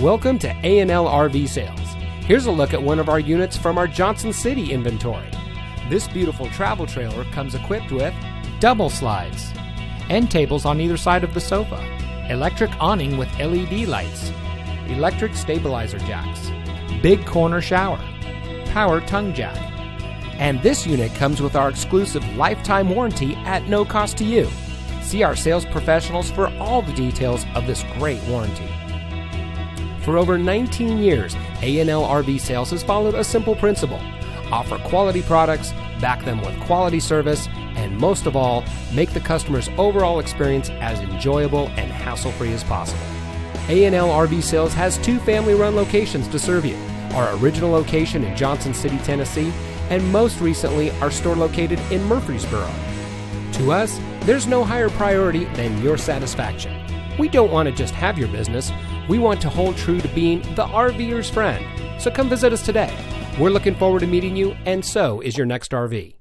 Welcome to A&L RV Sales. Here's a look at one of our units from our Johnson City inventory. This beautiful travel trailer comes equipped with double slides, end tables on either side of the sofa, electric awning with LED lights, electric stabilizer jacks, big corner shower, power tongue jack. And this unit comes with our exclusive lifetime warranty at no cost to you. See our sales professionals for all the details of this great warranty. For over 19 years, A&L RV Sales has followed a simple principle: offer quality products, back them with quality service, and most of all, make the customer's overall experience as enjoyable and hassle-free as possible. A&L RV Sales has 2 family-run locations to serve you: our original location in Johnson City, Tennessee, and most recently, our store located in Murfreesboro. To us, there's no higher priority than your satisfaction. We don't want to just have your business. We want to hold true to being the RVer's friend. So come visit us today. We're looking forward to meeting you, and so is your next RV.